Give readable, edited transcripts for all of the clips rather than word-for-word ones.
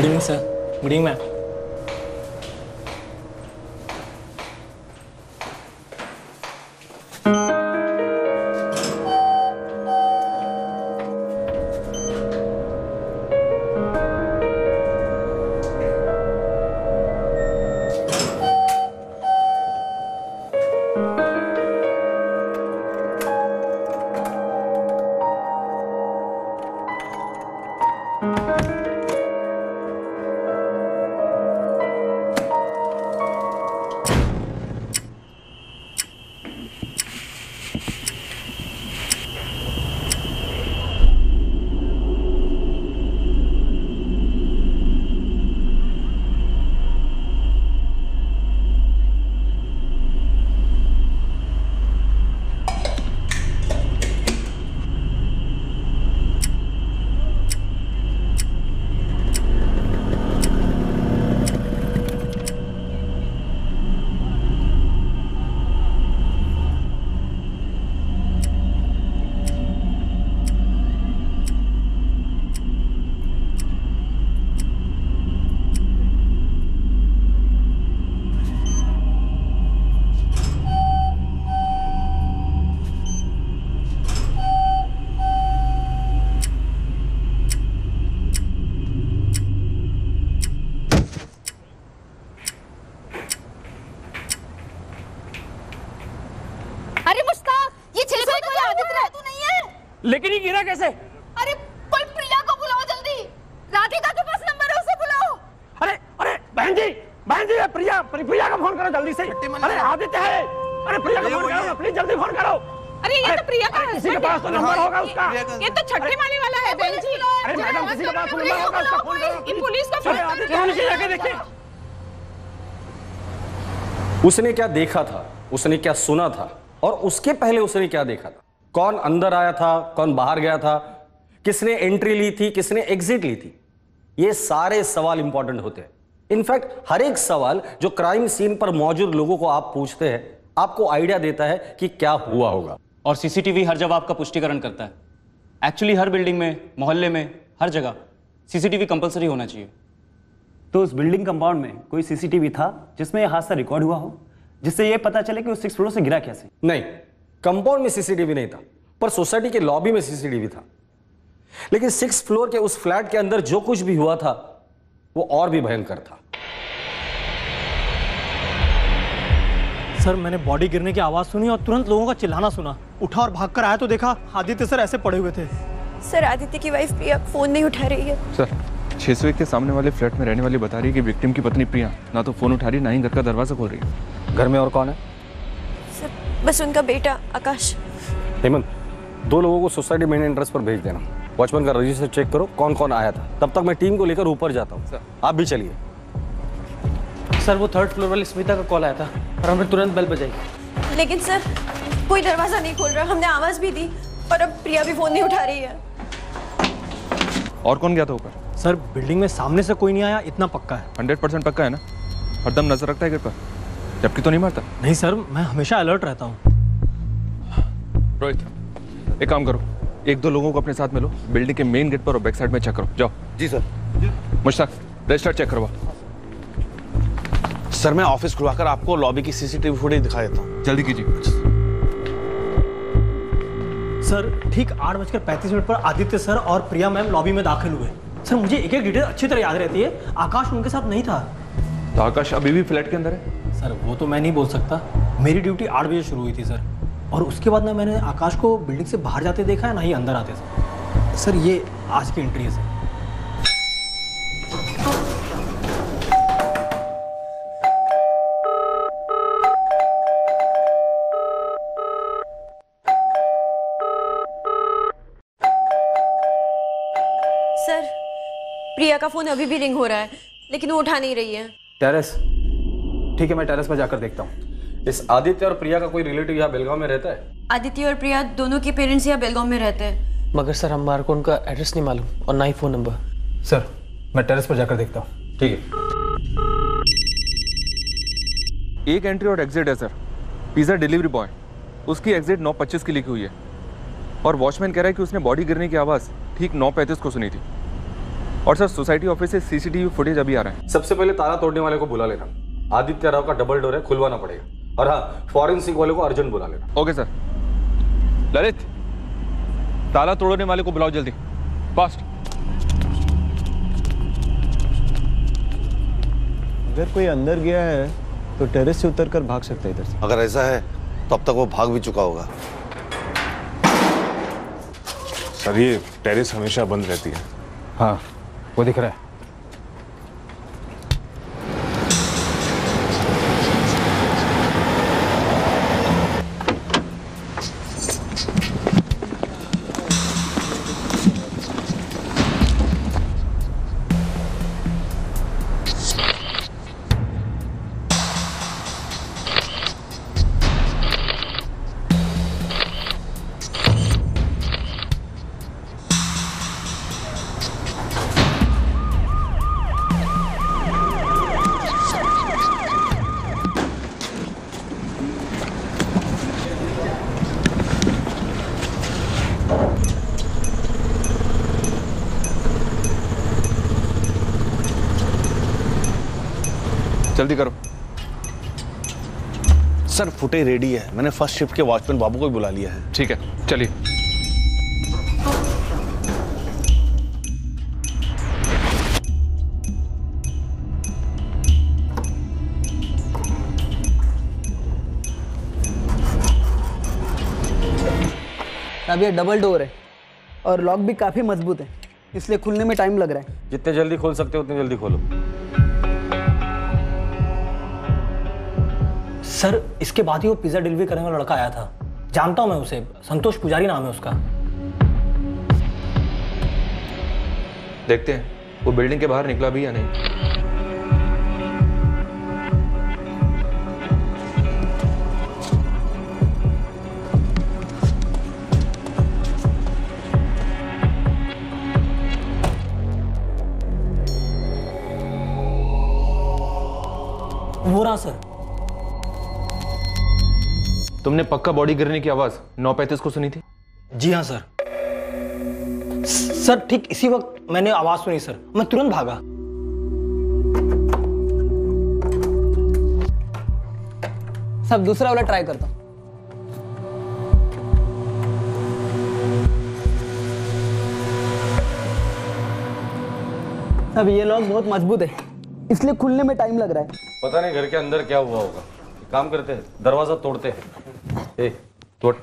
Good evening, sir. Good evening, ma'am. लेकिन ये गिरा कैसे? अरे कोई प्रिया को बुलाओ जल्दी। राधिका के पास नंबर है, उसे बुलाओ। अरे अरे बहन जी प्रिया का फोन करो जल्दी से। अरे आदित्य है, अरे प्रिया का फोन करो प्लीज, जल्दी फोन करो। अरे ये तो प्रिया का है, किसी के पास तो नंबर होगा उसका। ये तो छठे माले वाला है बहन जी। अरे मैडम किसी के पास नंबर होगा उसका, फोन करो इन पुलिस को। आदित्य जाके देखिए उसने क्या देखा था, उसने क्या सुना था और उसके पहले उसने क्या देखा था। कौन अंदर आया था, कौन बाहर गया था, किसने एंट्री ली थी, किसने एग्जिट ली थी, ये सारे सवाल इंपॉर्टेंट होते हैं। इनफैक्ट हर एक सवाल जो क्राइम सीन पर मौजूद लोगों को आप पूछते हैं आपको आइडिया देता है कि क्या हुआ होगा। और सीसीटीवी हर जवाब का पुष्टिकरण करता है। एक्चुअली हर बिल्डिंग में, मोहल्ले में, हर जगह सीसीटीवी कंपल्सरी होना चाहिए। तो उस बिल्डिंग कंपाउंड में कोई सीसीटीवी था जिसमें यह हादसा रिकॉर्ड हुआ हो, जिससे यह पता चले कि उस 6 फ्लोर से गिरा कैसे? नहीं, कंपाउंड में सीसीटीवी नहीं था, पर सोसाइटी के लॉबी में सीसीटीवी था। लेकिन 6 फ्लोर के उस फ्लैट के अंदर जो कुछ भी हुआ था वो और भी भयंकर था। सर मैंने बॉडी गिरने की आवाज सुनी और तुरंत लोगों का चिल्लाना सुना। उठा और भागकर आया तो देखा आदित्य सर ऐसे पड़े हुए थे। सर आदित्य की वाइफ प्रिया फोन नहीं उठा रही है। सर 601 के सामने वाले फ्लैट में रहने वाली बता रही है कि विक्टिम की पत्नी प्रिया ना तो फोन उठा रही, ना ही घर का दरवाजा खोल रही है। घर में और कौन है? बस उनका बेटा आकाश। हेमंत, 2 लोगों को सोसाइटी मेन एंट्रेंस पर भेज देना। वॉचमैन का रजिस्टर चेक करो कौन कौन आया था। तब तक मैं टीम को लेकर ऊपर जाता हूँ, आप भी चलिए। सर वो 3rd फ्लोर वाली स्मिता का कॉल आया था और हमने तुरंत बेल बजाई। लेकिन सर कोई दरवाजा नहीं खोल रहा, हमने आवाज भी दी और अब प्रिया भी फोन नहीं उठा रही है। और कौन गया था ऊपर? सर बिल्डिंग में सामने से कोई नहीं आया, इतना पक्का है। 100% पक्का है ना? हरदम नजर रखता है घर पर, जबकि तो नहीं मारता। नहीं सर, मैं हमेशा अलर्ट रहता हूँ। रोहित एक काम करो, 1-2 लोगों को अपने साथ में लो, बिल्डिंग के मेन गेट पर और बैक साइड में चेक करो। जाओ। जी सर। मुश्ताक रजिस्टर चेक करवा। सर मैं ऑफिस खुलवाकर आपको लॉबी की सीसीटीवी फुटेज दिखा देता हूँ, जल्दी कीजिए। सर ठीक 8:35 पर आदित्य सर और प्रिया मैम लॉबी में दाखिल हुए। सर मुझे एक डिटेल अच्छी तरह याद रहती है। आकाश उनके साथ नहीं था। तो आकाश अभी भी फ्लैट के अंदर है? सर वो तो मैं नहीं बोल सकता, मेरी ड्यूटी 8 बजे शुरू हुई थी सर, और उसके बाद ना मैंने आकाश को बिल्डिंग से बाहर जाते देखा है, ना ही अंदर आते। सर ये आज की एंट्री है सर। सर प्रिया का फोन अभी भी रिंग हो रहा है लेकिन वो उठा नहीं रही है। टेरेस ठीक है, मैं टेरेस पर जाकर देखता हूँ। इस आदित्य और प्रिया का कोई रिलेटिव यहाँ बेलगांव में रहता है? आदित्य और प्रिया दोनों के पेरेंट्स यहाँ बेलगांव में रहते हैं। मगर सर हमारे को उनका एड्रेस नहीं मालूम और ना ही फोन नंबर। सर मैं टेरेस पर जाकर देखता हूँ। ठीक है। एक एंट्री और एग्जिट है सर, पिज़्ज़ा डिलीवरी बॉय, उसकी एग्जिट 9:25 की लिखी हुई है और वॉचमैन कह रहा है कि उसने बॉडी गिरने की आवाज़ ठीक 9:35 को सुनी थी। और सर सोसाइटी ऑफिस से सीसीटीवी फुटेज अभी आ रहा है। सबसे पहले ताला तोड़ने वाले को बुला लेना, आदित्य राव का डबल डोर है, खुलवाना पड़ेगा। और हाँ, फॉरेंसिक वाले को अर्जेंट बुला लेना। Okay sir. ललित, ताला तोड़ने वाले को बुलाओ जल्दी, फास्ट। अगर कोई अंदर गया है तो टेरेस से उतर कर भाग सकता है इधर से। अगर ऐसा है तो अब तक वो भाग भी चुका होगा। सर ये टेरेस हमेशा बंद रहती है। हाँ वो दिख रहा है। जल्दी करो सर, फुटेज रेडी है। मैंने फर्स्ट शिफ्ट के वॉचमैन बाबू को भी बुला लिया है। ठीक है चलिए। अब ये डबल डोर है और लॉक भी काफी मजबूत है, इसलिए खुलने में टाइम लग रहा है। जितने जल्दी खोल सकते हो उतने जल्दी खोलो। सर इसके बाद ही वो पिज्जा डिलीवरी करने वाला लड़का आया था, जानता हूं मैं उसे, संतोष पुजारी नाम है उसका। देखते हैं वो बिल्डिंग के बाहर निकला भी या नहीं। वो रहा सर। तुमने पक्का बॉडी गिरने की आवाज 9:35 को सुनी थी? जी हाँ सर। सर ठीक इसी वक्त मैंने आवाज सुनी सर, मैं तुरंत भागा। सब दूसरा वाला ट्राई करता हूं। सब ये लॉक बहुत मजबूत है, इसलिए खुलने में टाइम लग रहा है। पता नहीं घर के अंदर क्या हुआ होगा। काम करते हैं, दरवाजा तोड़ते हैं। ए, तोड़।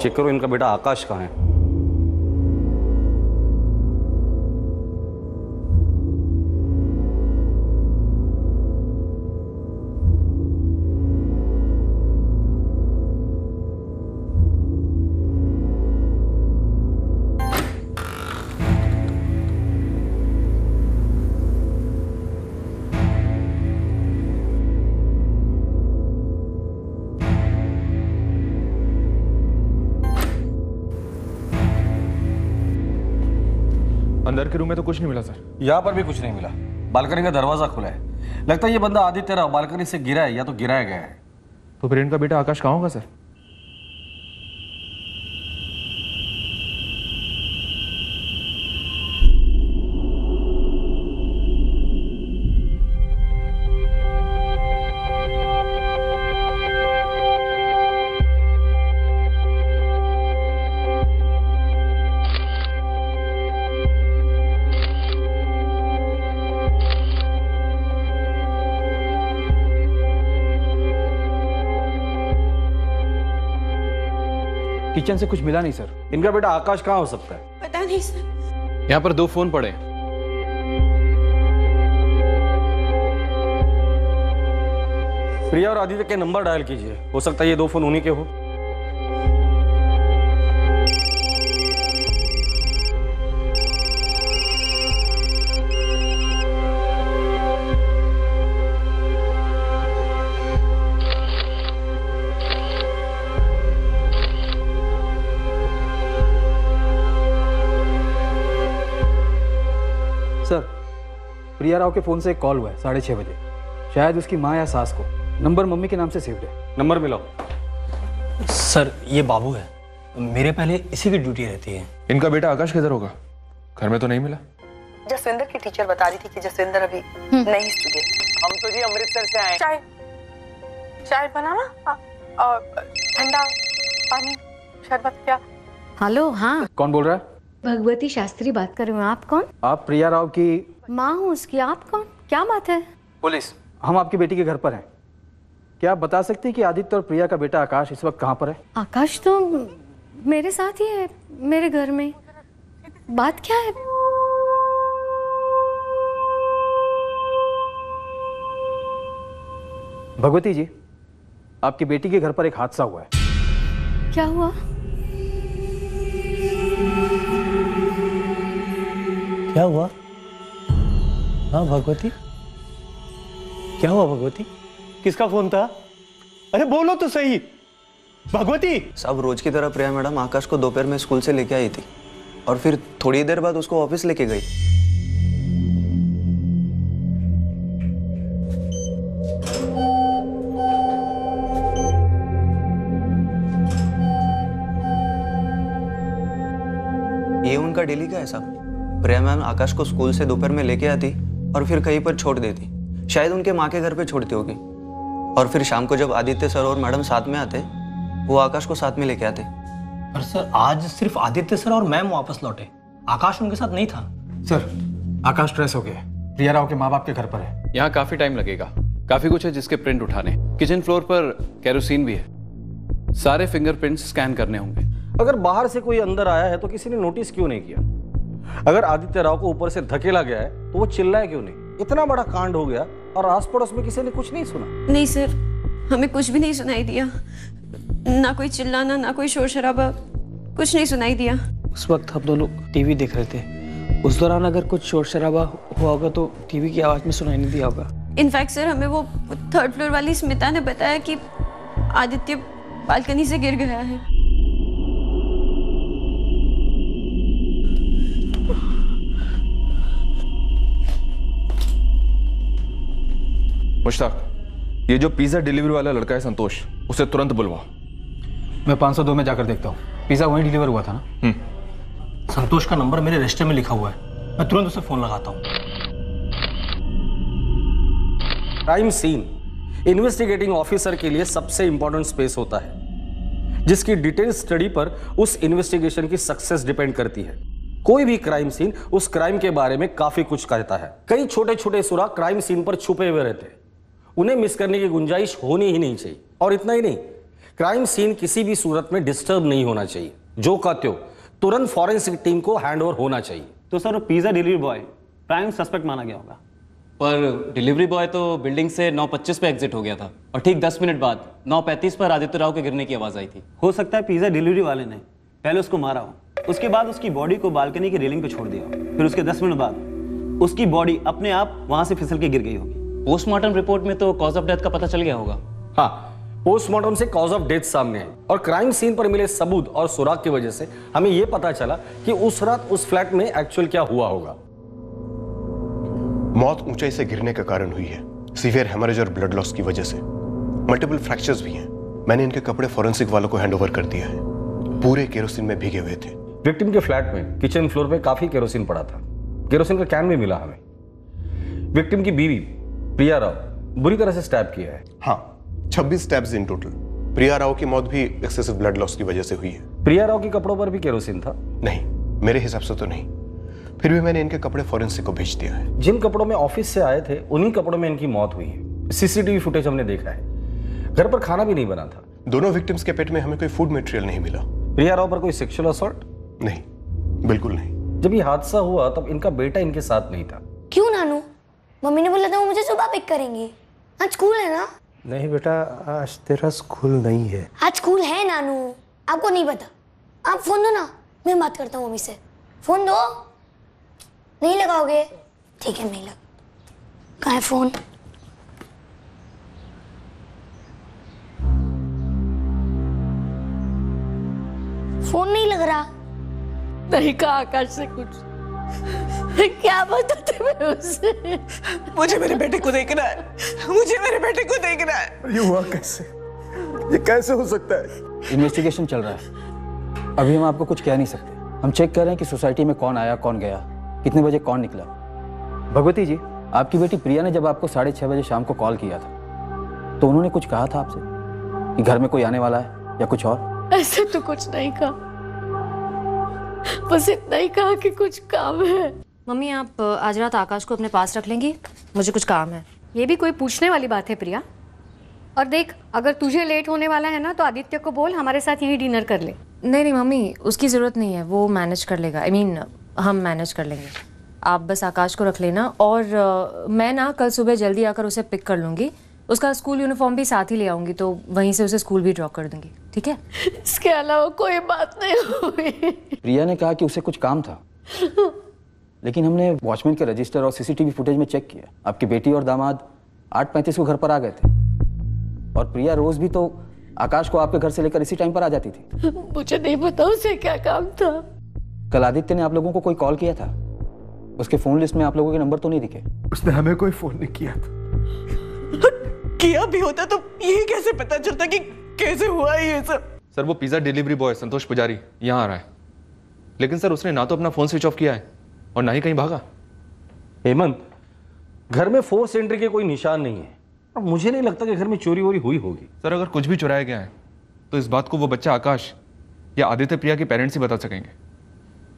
चेक करो इनका बेटा आकाश कहाँ है। अंदर के रूम में तो कुछ नहीं मिला सर। यहाँ पर भी कुछ नहीं मिला। बालकनी का दरवाजा खुला है, लगता है ये बंदा आदित्य राव बालकनी से गिरा है या तो गिराया गया है। तो फिर इनका बेटा आकाश कहाँ होगा सर? किचन से कुछ मिला नहीं सर। इनका बेटा आकाश कहाँ हो सकता है? पता नहीं सर। यहाँ पर 2 फोन पड़े हैं। प्रिया और आदित्य के नंबर डायल कीजिए, हो सकता है ये 2 फोन उन्हीं के हो। प्रिया राव के फ़ोन से एक कॉल हुआ है 6:30 बजे, शायद उसकी माँ या सास को। नंबर मम्मी के नाम से सेव्ड है, नंबर मिलाओ। सर ये बाबू है, मेरे पहले इसी की ड्यूटी रहती है। इनका बेटा आकाश किधर होगा? घर में तो नहीं मिला। जसविंदर की टीचर बता रही थी कि जसविंदर अभी नहीं सीखे। हम तो जी अमृतसर से आए। चाय चाय बनाना और ठंडा पानी शरबत क्या? हेलो, हाँ कौन बोल रहा है? भगवती शास्त्री बात कर रही हूँ। आप कौन? आप प्रिया राव की माँ हूँ उसकी। आप कौन? क्या बात है? पुलिस, हम आपकी बेटी के घर पर हैं। क्या आप बता सकती हैं कि आदित्य और प्रिया का बेटा आकाश इस वक्त कहाँ पर है? आकाश तो मेरे साथ ही है, मेरे घर में। बात क्या है? भगवती जी, आपकी बेटी के घर पर एक हादसा हुआ है। क्या हुआ? क्या हुआ? हाँ भगवती, क्या हुआ भगवती? किसका फोन था? अरे बोलो तो सही भगवती। सब रोज की तरह प्रिया मैडम आकाश को दोपहर में स्कूल से लेके आई थी और फिर थोड़ी देर बाद उसको ऑफिस लेके गई। ये उनका डेली का है साहब। प्रिया मैम आकाश को स्कूल से दोपहर में लेके आती और फिर कहीं पर छोड़ देती, शायद उनके माँ के घर पे छोड़ती होगी। और फिर शाम को जब आदित्य सर और मैडम साथ में आते, वो आकाश को साथ में लेके आते। पर सर आज सिर्फ आदित्य सर और मैम वापस लौटे, आकाश उनके साथ नहीं था। सर आकाश ट्रेस हो गया, प्रिया राव के माँ बाप के घर पर है। यहाँ काफी टाइम लगेगा, काफी कुछ है जिसके प्रिंट उठाने। किचन फ्लोर पर केरोसिन भी है, सारे फिंगरप्रिंट्स स्कैन करने होंगे। अगर बाहर से कोई अंदर आया है तो किसी ने नोटिस क्यों नहीं किया? अगर आदित्य राव को ऊपर से धकेला गया है तो वो चिल्लाया क्यों नहीं? इतना बड़ा कांड हो गया और आस पड़ोस में किसी ने कुछ नहीं सुना? नहीं सर, हमें कुछ भी नहीं सुनाई दिया, ना कोई चिल्लाना ना कोई शोर शराबा, कुछ नहीं सुनाई दिया। उस वक्त हम दोनों टीवी देख रहे थे, उस दौरान अगर कुछ शोर शराबा हुआ होगा तो टीवी की आवाज में सुनाई नहीं दिया होगा। इनफैक्ट सर हमें वो थर्ड फ्लोर वाली स्मिता ने बताया कि आदित्य बालकनी से गिर गया है। मुश्ताक, ये जो पिज्जा डिलीवरी वाला लड़का है संतोष, उसे तुरंत बुलवाओ। मैं 502 में जाकर देखता हूँ। पिज्जा वहीं डिलीवर हुआ था ना? संतोष का नंबर मेरे रजिस्टर में लिखा हुआ है, मैं तुरंत उसे फोन लगाता हूँ। क्राइम सीन इन्वेस्टिगेटिंग ऑफिसर के लिए सबसे इंपॉर्टेंट स्पेस होता है, जिसकी डिटेल स्टडी पर उस इन्वेस्टिगेशन की सक्सेस डिपेंड करती है। कोई भी क्राइम सीन उस क्राइम के बारे में काफी कुछ कहता है। कई छोटे छोटे सुराग क्राइम सीन पर छुपे हुए रहते हैं, उन्हें मिस करने की गुंजाइश होनी ही नहीं चाहिए। और इतना ही नहीं, क्राइम सीन किसी भी सूरत में डिस्टर्ब नहीं होना चाहिए। जो कहते हो तुरंत फॉरेंसिक टीम को हैंडओवर होना चाहिए। तो sir pizza delivery boy prime suspect माना गया होगा, पर डिलीवरी बॉय तो बिल्डिंग से 9:25 पे एग्जिट हो गया था और ठीक 10 मिनट बाद 9:35 पर आदित्य राव के गिरने की आवाज आई थी। हो सकता है पिज्जा डिलीवरी वाले ने पहले उसको मारा हो, उसके बाद उसकी बॉडी को बालकनी की रेलिंग पे छोड़ दिया, फिर उसके 10 मिनट बाद उसकी बॉडी अपने आप वहां से फिसल के गिर गई होगी। पोस्टमार्टम रिपोर्ट में तो कॉज ऑफ डेथ का पता चल गया होगा। हाँ, पोस्टमार्टम से कॉज ऑफ डेथ सामने है और क्राइम सीन पर मिले सबूत और सुराग की वजह से हमें यह पता चला कि उस रात उस फ्लैट में एक्चुअल क्या हुआ होगा। मौत ऊंचाई से गिरने का कारण हुई है, सीवियर हेमरेज और ब्लड लॉस की वजह से। मल्टीपल फ्रैक्चर्स भी हैं। मैंने इनके कपड़े फॉरेंसिक वालों को हैंड ओवर कर दिया है, पूरे केरोसिन में भीगे हुए थे। विक्टिम के फ्लैट में किचन फ्लोर पर काफी केरोसिन पड़ा था, केरोसिन का कैन भी मिला हमें। विक्टिम की बीवी प्रिया राव बुरी तरह से स्टैब किया है। हाँ, 26 stabs in total. Priya Rao की मौत भी एक्सेसिव ब्लड लॉस की वजह से हुई है। प्रिया राव के कपड़ों पर भी केरोसिन था? नहीं, मेरे हिसाब से तो नहीं, फिर भी मैंने इनके कपड़े फॉरेंसिक को भेज दिया है। जिन कपड़ों में ऑफिस से आए थे उन्हीं कपड़ों में इनकी मौत हुई है, सीसीटीवी फुटेज हमने देखा है। घर पर खाना भी नहीं बना था। दोनों विक्टिम्स के पेट में हमें कोई फूड मटेरियल नहीं मिला। प्रिया राव पर कोई सेक्सुअल असॉल्ट? नहीं, बिल्कुल नहीं। जब ये हादसा हुआ तब इनका बेटा इनके साथ नहीं था। क्यों नानू? मम्मी ने बोला था वो मुझे सुबह पिक करेंगे। आज स्कूल है ना? नहीं बेटा, आज तेरा स्कूल नहीं है। आज स्कूल है नानू, आपको नहीं पता। आप फोन दो ना, मैं बात करता हूँ मम्मी से। फोन दो। नहीं लगाओगे? ठीक है नहीं लग। कहाँ है फोन? फोन नहीं लग रहा। नहीं कहा आकाश से कुछ। क्या बात तुम्हें उससे? मुझे मेरे बेटे को देखना है, मुझे मेरे बेटे को देखना है। ये हुआ कैसे? ये कैसे हो सकता है? इन्वेस्टिगेशन चल रहा है, अभी हम आपको कुछ कह नहीं सकते। हम चेक कर रहे हैं कि सोसाइटी में कौन आया, कौन गया, कितने बजे कौन निकला। भगवती जी, आपकी बेटी प्रिया ने जब आपको 6:30 बजे शाम को कॉल किया था तो उन्होंने कुछ कहा था आपसे कि घर में कोई आने वाला है या कुछ और? ऐसे तो कुछ नहीं कहा, बस इतना ही कहा कि कुछ काम है। मम्मी, आप आज रात आकाश को अपने पास रख लेंगी? मुझे कुछ काम है। ये भी कोई पूछने वाली बात है प्रिया? और देख, अगर तुझे लेट होने वाला है ना तो आदित्य को बोल हमारे साथ यहीं डिनर कर ले। नहीं नहीं मम्मी, उसकी ज़रूरत नहीं है, वो मैनेज कर लेगा। हम मैनेज कर लेंगे। आप बस आकाश को रख लेना और मैं ना कल सुबह जल्दी आकर उसे पिक कर लूँगी। उसका स्कूल यूनिफॉर्म भी साथ ही ले आऊँगी तो वहीं से उसे स्कूल भी ड्रॉप कर दूँगी, ठीक है? इसके अलावा कोई बात नहीं हुई। प्रिया ने कहा कि उसे कुछ काम था, लेकिन हमने वॉचमैन के रजिस्टर और CCTV फुटेज में चेक किया। आपकी बेटी और दामाद 8:35 को घर पर आ गए थे और प्रिया रोज भी तो आकाश को आपके घर से लेकर इसी टाइम पर आ जाती थी। मुझे नहीं पता उसे क्या काम था। कल आदित्य ने आप लोगों को कोई कॉल किया था? उसके फोन लिस्ट में आप लोगों के नंबर तो नहीं दिखे। उसने हमें कोई फोन नहीं किया था। किया भी होता तो यही कैसे पता चलता कि कैसे हुआ ये सब? सर, वो पिज्जा डिलीवरी बॉय संतोष पुजारी यहाँ आ रहा है, लेकिन सर उसने ना तो अपना फोन स्विच ऑफ किया है और ना ही कहीं भागा। हेमंत, घर में फोर्स एंट्री के कोई निशान नहीं है और मुझे नहीं लगता कि घर में चोरी वोरी हुई होगी। सर, अगर कुछ भी चुराया गया है तो इस बात को वो बच्चा आकाश या आदित्य प्रिया के पेरेंट्स ही बता सकेंगे।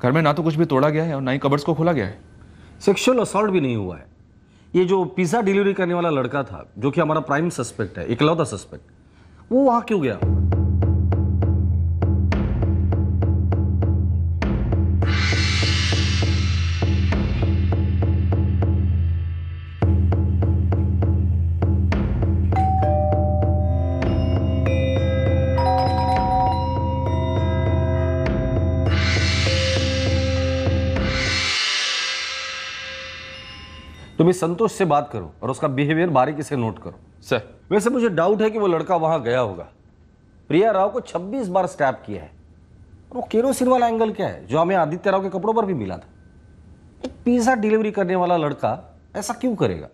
घर में ना तो कुछ भी तोड़ा गया है और ना ही कबर्ड्स को खोला गया है। सेक्सुअल असॉल्ट भी नहीं हुआ है। ये जो पिज़्ज़ा डिलीवरी करने वाला लड़का था, जो कि हमारा प्राइम सस्पेक्ट है, इकलौता सस्पेक्ट, वो वहाँ क्यों गया? तुम इस संतोष से बात करो और उसका बिहेवियर बारीकी से नोट करो। सर, वैसे मुझे डाउट है कि वो लड़का वहां गया होगा। प्रिया राव को 26 बार स्टैप किया है और वो केरोसिन वाला एंगल क्या है जो हमें आदित्य राव के कपड़ों पर भी मिला था? एक पिज्जा डिलीवरी करने वाला लड़का ऐसा क्यों करेगा?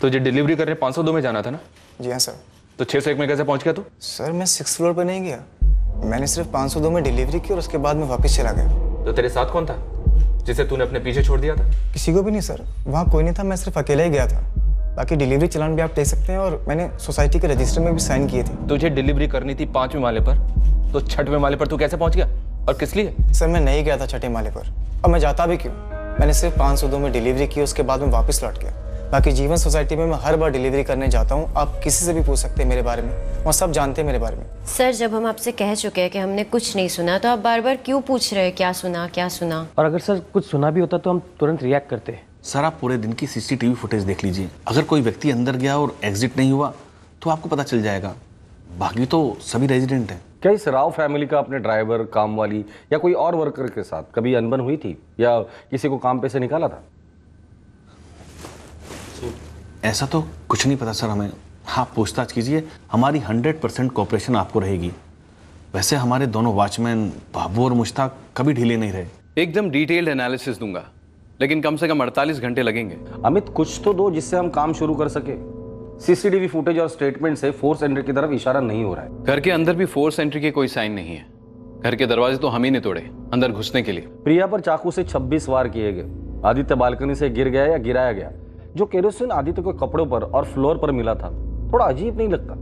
तो जो डिलीवरी करने 502 में जाना था ना? जी हाँ सर। तो 601 में कैसे पहुंच गया तू? सर, मैं 6th फ्लोर पर नहीं गया, मैंने सिर्फ 502 में डिलीवरी की और उसके बाद में वापस चला गया। तो तेरे साथ कौन था जिसे तूने अपने पीछे छोड़ दिया था? किसी को भी नहीं सर, वहाँ कोई नहीं था, मैं सिर्फ अकेला ही गया था। बाकी डिलीवरी चलान भी आप देख सकते हैं और मैंने सोसाइटी के रजिस्टर में भी साइन किए थे। तुझे डिलीवरी करनी थी 5वें माले पर, तो 6वें माले पर तू कैसे पहुँच गया और किस लिए? सर, मैं नहीं गया था 6ठे माले पर और मैं जाता भी क्यों? मैंने सिर्फ 502 में डिलीवरी की, उसके बाद में वापस लौट गया। बाकी जीवन सोसाइटी में मैं हर बार डिलीवरी करने जाता हूँ, आप किसी से भी पूछ सकते हैं मेरे बारे में, वहाँ सब जानते हैं मेरे बारे में। सर, जब हम आपसे कह चुके हैं कि हमने कुछ नहीं सुना तो आप बार बार क्यों पूछ रहे हैं क्या सुना क्या सुना? और अगर सर कुछ सुना भी होता तो हम तुरंत रिएक्ट करते हैं। सर, आप पूरे दिन की CCTV फुटेज देख लीजिए, अगर कोई व्यक्ति अंदर गया और एग्जिट नहीं हुआ तो आपको पता चल जाएगा। बाकी तो सभी रेजिडेंट हैं। क्या इस राव फैमिली का अपने ड्राइवर, काम वाली या कोई और वर्कर के साथ कभी अनबन हुई थी या किसी को काम पे से निकाला था? ऐसा तो कुछ नहीं पता सर हमें। आप पूछताछ कीजिए, हमारी 100% कोऑपरेशन आपको रहेगी। वैसे हमारे दोनों वॉचमैन बाबू और मुश्ताक कभी ढीले नहीं रहे। एकदम डिटेल्ड एनालिसिस दूंगा, लेकिन कम से कम 48 घंटे लगेंगे। अमित, कुछ तो दो जिससे हम काम शुरू कर सके। CCTV फुटेज और स्टेटमेंट से फोर्स एंट्री की तरफ इशारा नहीं हो रहा है। घर के अंदर भी फोर्स एंट्री के कोई साइन नहीं है। घर के दरवाजे तो हम ही ने तोड़े अंदर घुसने के लिए। प्रिया पर चाकू से 26 वार किए गए। आदित्य बालकनी से गिर गया या गिराया गया। जो केरोसिन आदित्य के कपड़ों पर और फ्लोर पर मिला था, थोड़ा अजीब नहीं लगता?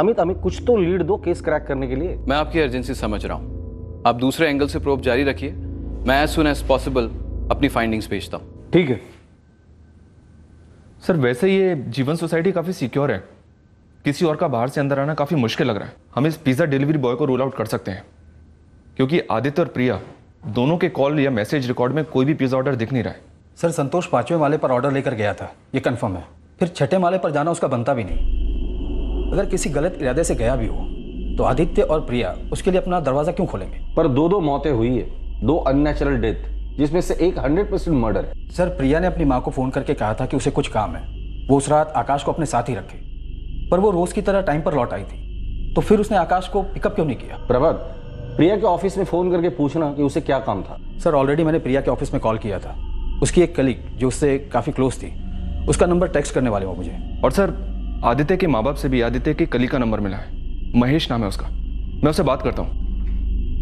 अमित, कुछ तो लीड दो केस क्रैक करने के लिए। मैं आपकी अर्जेंसी समझ रहा हूँ, आप दूसरे एंगल से प्रोब जारी रखिए। मैं एज सुन एज पॉसिबल अपनी फाइंडिंग्स भेजता हूँ। ठीक है सर। वैसे ये जीवन सोसाइटी काफ़ी सिक्योर है, किसी और का बाहर से अंदर आना काफ़ी मुश्किल लग रहा है। हम इस पिज़्ज़ा डिलीवरी बॉय को रूल आउट कर सकते हैं, क्योंकि आदित्य और प्रिया दोनों के कॉल या मैसेज रिकॉर्ड में कोई भी पिज़्ज़ा ऑर्डर दिख नहीं रहा है। सर, संतोष 5वें माले पर ऑर्डर लेकर गया था, ये कंफर्म है। फिर 6ठे माले पर जाना उसका बनता भी नहीं। अगर किसी गलत इरादे से गया भी हो तो आदित्य और प्रिया उसके लिए अपना दरवाज़ा क्यों खोलेंगे? पर 2 मौतें हुई है, 2 अननेचुरल डेथ, जिसमें से एक 100% मर्डर है। सर, प्रिया ने अपनी माँ को फ़ोन करके कहा था कि उसे कुछ काम है, वो उस रात आकाश को अपने साथ ही रखे, पर वो रोज़ की तरह टाइम पर लौट आई थी, तो फिर उसने आकाश को पिकअप क्यों नहीं किया? प्रभात, प्रिया के ऑफिस में फ़ोन करके पूछना कि उसे क्या काम था। सर ऑलरेडी मैंने प्रिया के ऑफिस में कॉल किया था, उसकी एक कलीग जो उससे काफ़ी क्लोज थी उसका नंबर टेक्स्ट करने वाले हो मुझे। और सर आदित्य के माँ बाप से भी आदित्य की कलीग का नंबर मिला है, महेश नाम है उसका, मैं उससे बात करता हूँ।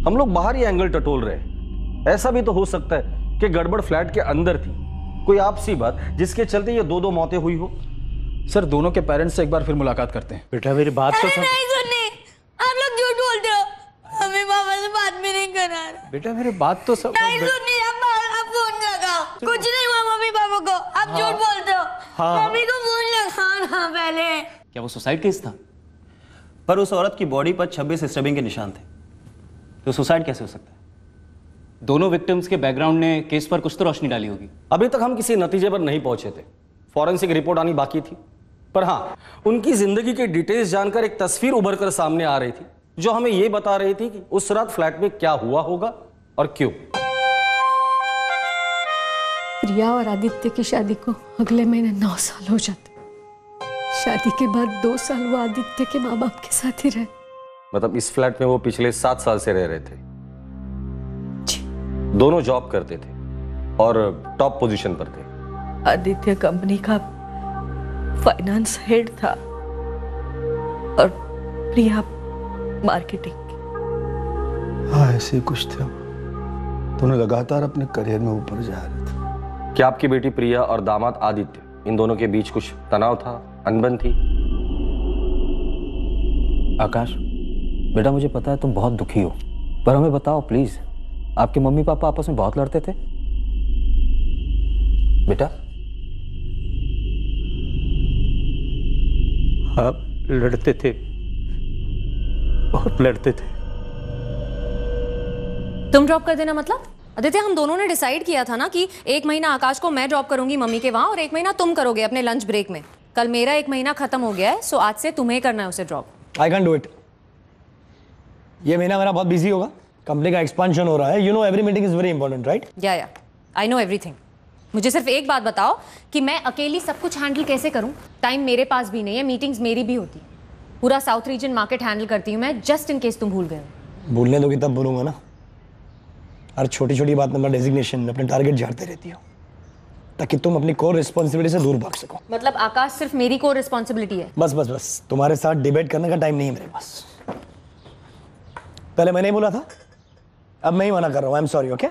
हम लोग बाहर ही एंगल टटोल रहे, ऐसा भी तो हो सकता है कि गड़बड़ फ्लैट के अंदर थी, कोई आपसी बात जिसके चलते ये दो दो मौतें हुई हो। सर दोनों के पेरेंट्स से एक बार फिर मुलाकात करते हैं। बेटा मेरी बात तो सुन। आप लोग झूठ बोलते हो, हमें पापा से बात भी नहीं करा। बेटा मेरी बात तो सुन। नहीं सुननी, आप फोन लगाओ। कुछ नहीं हुआ मम्मी पापा को, आप झूठ बोलते हो। मम्मी को फोन लगाना पहले। क्या वो सुसाइड केस था? पर उस औरत की बॉडी पर 26 स्टबिंग के निशान थे, तो सुसाइड कैसे हो सकता है? दोनों विक्टिम्स के बैकग्राउंड ने केस पर कुछ तो रोशनी डाली होगी। अभी तक हम किसी नतीजे पर नहीं पहुंचे थे, फॉरेंसिक रिपोर्ट आनी बाकी थी। पर हाँ, उनकी जिंदगी के डिटेल्स जानकर एक तस्वीर उभर कर सामने आ रही थी जो हमें यह बता रही थी कि उस रात फ्लैट में क्या हुआ होगा और क्यों। प्रिया और आदित्य की शादी को अगले महीने 9 साल हो जाते। शादी के बाद 2 साल वो आदित्य के माँ बाप के साथ ही रहे। मतलब इस फ्लैट में वो पिछले 7 साल से रह रहे थे। दोनों जॉब करते थे और टॉप पोजीशन पर थे। आदित्य कंपनी का फाइनेंस हेड था और प्रिया मार्केटिंग की। हाँ ऐसे कुछ था, दोनों लगातार अपने करियर में ऊपर जा रहे थे। क्या आपकी बेटी प्रिया और दामाद आदित्य इन दोनों के बीच कुछ तनाव था, अनबन थी? आकाश बेटा मुझे पता है तुम बहुत दुखी हो, पर हमें बताओ प्लीज, आपके मम्मी पापा आपस में बहुत लड़ते थे? बेटा हाँ लड़ते थे, बहुत लड़ते थे। तुम ड्रॉप कर देना मतलब? आदित्य हम दोनों ने डिसाइड किया था ना कि 1 महीना आकाश को मैं ड्रॉप करूंगी मम्मी के वहां और 1 महीना तुम करोगे अपने लंच ब्रेक में। कल मेरा 1 महीना खत्म हो गया है, सो आज से तुम्हें करना है उसे drop. I can do it. ये महीना मेरा बहुत बिजी होगा, कंपनी का एक्सपेंशन हो रहा है। You know every meeting is very important right? या आई नो एवरीथिंग। मुझे सिर्फ एक बात बताओ कि मैं अकेली सब कुछ हैंडल कैसे करूँ? टाइम मेरे पास भी नहीं है, मीटिंग्स मेरी भी होती, पूरा साउथ रीजन मार्केट हैंडल करती हूँ मैं, जस्ट इन केस तुम भूल गए हो। भूलने दोगी तब भूलूंगा ना, हर छोटी छोटी बात में डेजिग्नेशन अपने टारगेट झाड़ते रहती हो ताकि तुम अपनी कोर रिस्पॉन्सिबिलिटी से दूर भाग सको। मतलब आकाश सिर्फ मेरी कोर रिस्पॉन्सिबिलिटी है? बस बस बस, तुम्हारे साथ डिबेट करने का टाइम नहीं है मेरे पास। पहले मैंने ही बोला था, अब मैं ही मना कर रहा हूँ। I am sorry okay?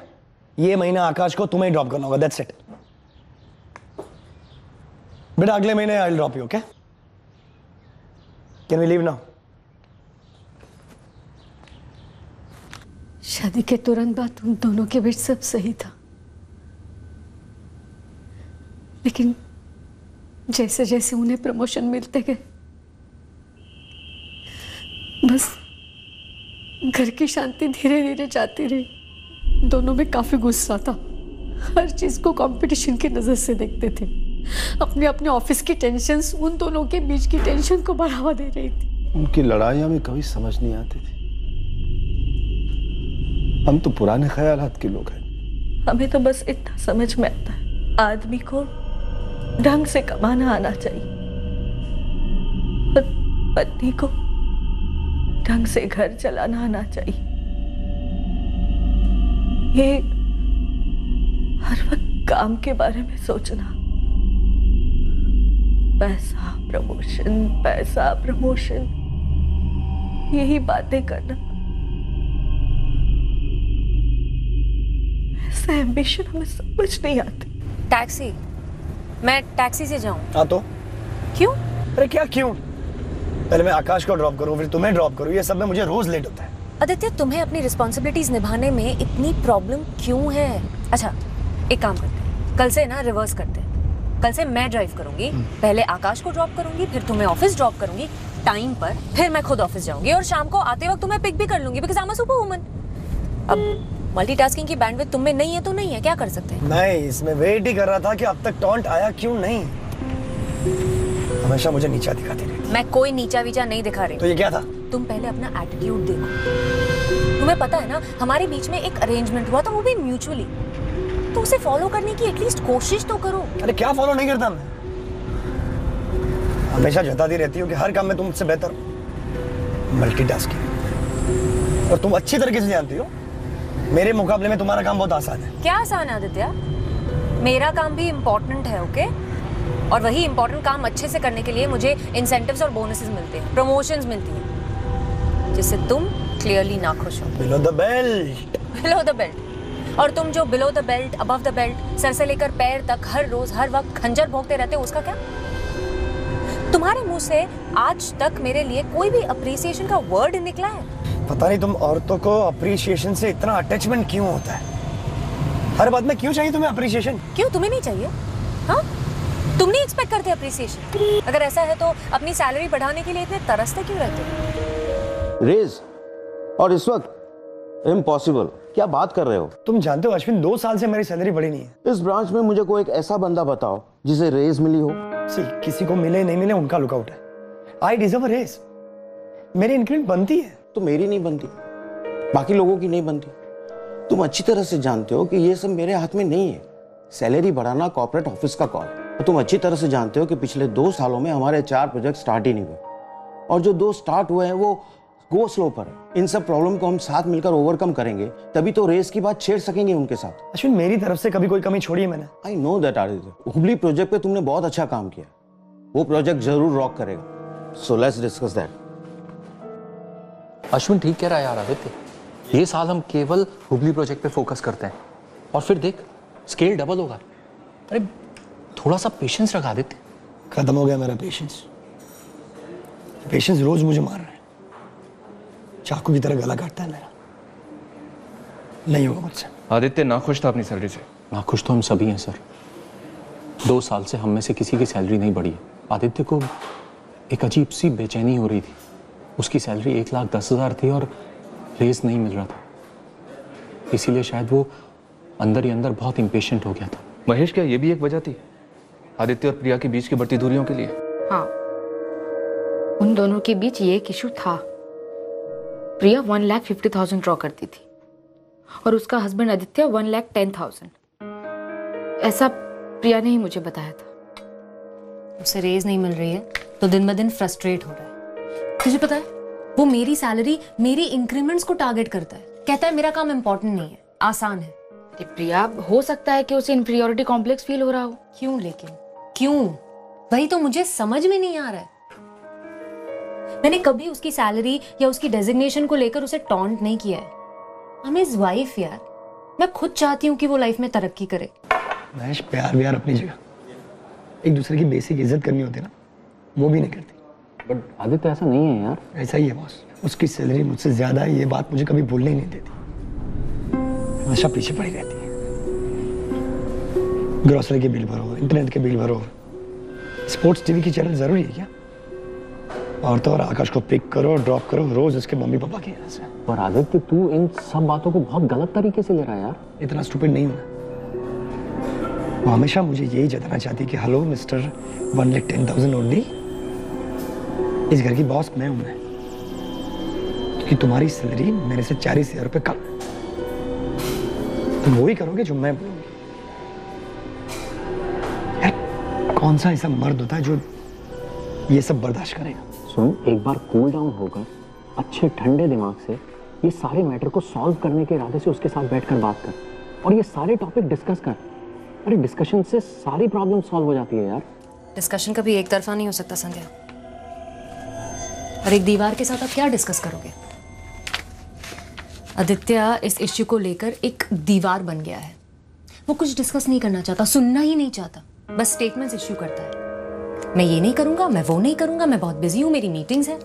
ये महीना आकाश को तुम्हें ड्रॉप करना होगा, दैट्स इट। बेटा अगले महीने I will drop you okay? Can we leave now? शादी के तुरंत बाद उन दोनों के बीच सब सही था, लेकिन जैसे जैसे उन्हें प्रमोशन मिलते गए बस घर की शांति धीरे धीरे जाती रही। दोनों में काफी गुस्सा था, हर चीज को कंपटीशन की नजर से देखते थे। अपने अपने ऑफिस की टेंशन्स उन दोनों के बीच की टेंशन को बढ़ावा दे रही थी। उनकी लड़ाइयां में कभी समझ नहीं आती थी। हम तो पुराने ख्यालात के लोग हैं, हमें तो बस इतना समझ में आता है आदमी को ढंग से कमाना आना चाहिए, पत्नी को ढंग से घर चलाना आना चाहिए। ये हर वक्त काम के बारे में सोचना, पैसा प्रमोशन पैसा प्रमोशन, यही बातें करना, ऐसा एम्बिशन हमें समझ नहीं आती। टैक्सी, मैं टैक्सी से जाऊं? हाँ तो क्यों? अरे क्या क्यों, पहले मैं आकाश को ड्रॉप करूं फिर तुम्हें ड्रॉप करूं, ये सब में मुझे रोज लेट होता है। आदित्य तुम्हें अपनी रिस्पॉन्सिबिलिटीज निभाने में इतनी प्रॉब्लम क्यों है? अच्छा एक काम करते हैं, कल से ना रिवर्स करते हैं, कल से मैं ड्राइव करूंगी, पहले आकाश को ड्रॉप करूंगी फिर तुम्हें ऑफिस ड्रॉप करूंगी टाइम पर, फिर मैं खुद ऑफिस जाऊंगी और शाम को आते वक्त तुम्हें पिक भी कर लूंगी because I am a super woman. अब मल्टीटास्किंग की बैंडविड्थ तुम्हें नहीं है तो नहीं है, क्या कर सकते हैं। नहीं इसमें वेट ही कर रहा था कि अब तक टॉन्ट आया क्यों नहीं, हमेशा मुझे नीचा दिखाती रही। मैं कोई नीचा वीचा नहीं दिखा रही। तो ये क्या था? तुम पहले अपना एटीट्यूड देखो। तुम्हें पता है ना हमारे बीच में एक अरेंजमेंट हुआ था, वो भी म्यूचुअली, तो उसे फॉलो करने की एटलीस्ट कोशिश तो करो। अरे क्या फॉलो नहीं करता मैं, हमेशा जताती रहती हो कि हर काम में तुमसे बेहतर, मल्टीटास्किंग। और तुम अच्छी तरीके से जानती हो मेरे मुकाबले में तुम्हारा काम बहुत आसान है। क्या आसान है आदित्य? मेरा काम भी इम्पोर्टेंट है, ओके? और वही इम्पोर्टेंट काम अच्छे से करने के लिए मुझे इंसेंटिव्स और बोनसेस मिलते हैं, प्रमोशंस मिलती हैं, जिससे तुम क्लियरली ना खुश हो। Below the belt, below the belt. और तुम जो below the belt, above the belt, सर से लेकर पैर तक हर रोज हर वक्त खंजर भोंकते रहते हो, उसका क्या? तुम्हारे मुंह से आज तक मेरे लिए कोई भी अप्रिसिएशन का वर्ड निकला है? पता नहीं तुम औरतों को अप्रिसिएशन से इतना अटैचमेंट क्यों होता है? हर बात में क्यों चाहिए तुम्हें अप्रिसिएशन? क्यों तुम्हें नहीं चाहिए? हाँ, तुम नहीं एक्सपेक्ट करते अप्रिसिएशन? अगर ऐसा है तो अपनी सैलरी बढ़ाने के लिए इतने तरसते क्यों रहते? रेज, और इस वक्त इम्पॉसिबल। क्या बात कर रहे हो? तुम जानते हो अश्विन, 2 साल से मेरी सैलरी बढ़ी नहीं है। इस ब्रांच में मुझे कोई एक ऐसा बंदा बताओ जिसे रेज मिली हो। See, किसी को मिले नहीं मिले उनका लुकआउट है। I deserve a raise. मेरी इंक्रीमेंट बनती है। तो मेरी नहीं बनती, बाकी लोगों की नहीं बनती। तुम अच्छी तरह से जानते हो कि ये सब मेरे हाथ में नहीं है। सैलरी बढ़ाना कॉर्पोरेट ऑफिस का कॉल है। और तुम अच्छी तरह से जानते हो कि पिछले 2 सालों में हमारे 4 प्रोजेक्ट स्टार्ट ही नहीं हुए, और जो 2 स्टार्ट हुए हैं वो गो स्लो पर है। इन सब प्रॉब्लम को हम साथ मिलकर ओवरकम करेंगे, तभी तो रेस की बात छेड़ सकेंगे उनके साथ। अश्विन, मेरी तरफ से कभी कोई कमी छोड़ी है मैंने? I know that Aditya. Hubli project पे तुमने बहुत अच्छा काम किया, वो प्रोजेक्ट जरूर रॉक करेगा। So let's discuss that. Ashwin ठीक कह रहा है यार आदित्य। ये साल हम केवल हुबली प्रोजेक्ट पे फोकस करते हैं और फिर देख स्केल डबल होगा। अरे थोड़ा सा पेशेंस रखा आदित्य। खत्म हो गया मेरा पेशेंस। पेशेंस रोज मुझे मार रहा है, चाकू की तरह गला काटता है मेरा। नहीं होगा मुझसे। आदित्य नाखुश था अपनी सैलरी से? नाखुश तो हम सभी हैं सर। 2 साल से हम में से किसी की सैलरी नहीं बढ़ी है। आदित्य को एक अजीब सी बेचैनी हो रही थी। उसकी सैलरी 1,10,000 थी और रेज नहीं मिल रहा था, इसीलिए शायद वो अंदर ही अंदर बहुत इम्पेशेंट हो गया था। महेश, क्या ये भी एक वजह थी आदित्य और प्रिया के बीच की बढ़ती दूरियों के लिए? हाँ, उन दोनों के बीच ये एक इशू था। प्रिया 1,50,000 ड्रॉ करती थी और उसका हस्बैंड आदित्य 1,10,000। ऐसा प्रिया ने ही मुझे बताया था। उसे रेज नहीं मिल रही है तो दिन ब दिन फ्रस्ट्रेट हो रहा है। तुझे पता है वो मेरी सैलरी, मेरी इंक्रीमेंट्स को टारगेट करता है। कहता है मेरा काम इम्पोर्टेंट नहीं है, आसान है। अरे प्रिया, हो सकता है कि उसे इंफीरियोरिटी कॉम्प्लेक्स फील हो रहा हो। क्यों? लेकिन क्यों? वही तो मुझे समझ में नहीं आ रहा है। मैंने कभी उसकी सैलरी या उसकी डेजिग्नेशन को लेकर उसे टॉन्ट नहीं किया है। I'm his wife यार, मैं खुद चाहती हूँ कि वो लाइफ में तरक्की करे। महेश, प्यार व्यार अपनी जगह, एक दूसरे की बेसिक इज्जत करनी होती है ना, वो भी नहीं करती। बट आदित्य ऐसा नहीं है यार। ऐसा ही है बॉस, उसकी सैलरी मुझसे ज्यादा है, ये बात मुझे कभी भूलने ही नहीं देती। हमेशा पीछे पड़ी रहती है। ग्रोसरी के बिल भरो, इंटरनेट के बिल भरो, स्पोर्ट्स टीवी की चैनल जरूरी है क्या? और तो और आकाश को पिक करो, ड्रॉप करो रोज उसके मम्मी पापा के यहाँ से। पर आदित्य, तू इन सब बातों को बहुत गलत तरीके से ले रहा है यार। इतना स्टूपिड नहीं हूँ। वो हमेशा मुझे यही जताना चाहती कि हेलो मिस्टर 1,10,000 ओनली, इस घर की बॉस मैं हूँ, क्योंकि तुम्हारी सैलरी मेरे से 40,000 रुपये कम। तुम वो ही करोगे जो मैं बोलूँगी। यार कौन सा ऐसा मर्द होता है जो ये सब बर्दाश्त करेगा? सुन, एक बार कूल डाउन होकर अच्छे ठंडे दिमाग से ये सारे मैटर को सॉल्व करने के इरादे से उसके साथ बैठकर बात कर और ये सारे टॉपिक डिस्कस कर। अरे डिस्कशन से सारी प्रॉब्लम सॉल्व हो जाती है यार। डिस्कशन कभी एक तरफा नहीं हो सकता संध्या। और एक दीवार के साथ आप क्या डिस्कस करोगे? आदित्य इस इश्यू को लेकर एक दीवार बन गया है। वो कुछ डिस्कस नहीं करना चाहता, सुनना ही नहीं चाहता, बस स्टेटमेंट्स इश्यू करता है। मैं ये नहीं करूंगा, मैं वो नहीं करूंगा, मैं बहुत बिजी हूँ, मेरी मीटिंग्स हैं।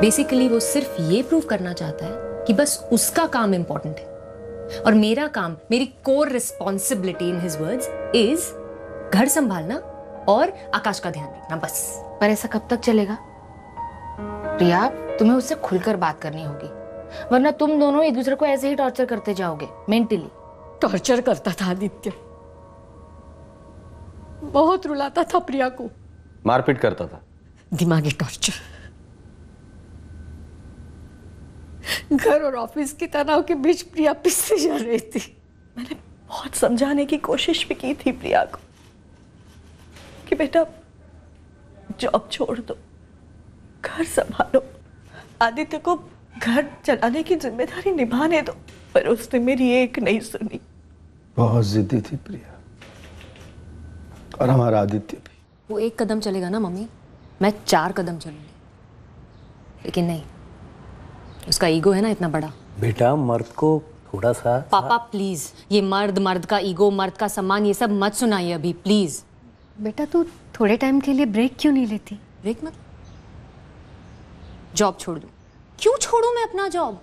बेसिकली वो सिर्फ ये प्रूव करना चाहता है कि बस उसका काम इम्पोर्टेंट है और मेरा काम, मेरी core responsibility in his words is घर संभालना और आकाश का ध्यान रखना, बस। पर ऐसा कब तक चलेगा? प्रिया, तुम्हें उससे खुलकर बात करनी होगी, वरना तुम दोनों एक दूसरे को ऐसे ही टॉर्चर करते जाओगे। मेंटली टॉर्चर करता था आदित्य, बहुत रुलाता था प्रिया को, मारपीट करता था, दिमागी टॉर्चर। घर और ऑफिस के तनाव के बीच प्रिया पिसती जा रही थी। मैंने बहुत समझाने की कोशिश भी की थी प्रिया को कि बेटा जॉब छोड़ दो, घर संभालो। आदित्य को घर चलाने की जिम्मेदारी निभाने दो, पर उसने मेरी एक नहीं सुनी। बहुत जिद्दी थी प्रिया, और हमारा आदित्य भी। वो एक कदम चलेगा ना मम्मी, मैं 4 कदम चलूंगी। लेकिन नहीं, उसका ईगो है ना इतना बड़ा। बेटा मर्द को थोड़ा सा। पापा प्लीज, ये मर्द का ईगो, मर्द का सम्मान, ये सब मत सुनाइए अभी प्लीज। बेटा तू थोड़े टाइम के लिए ब्रेक क्यों नहीं लेती? ब्रेक मत, जॉब छोड़ दूं? क्यों छोड़ूं मैं अपना जॉब?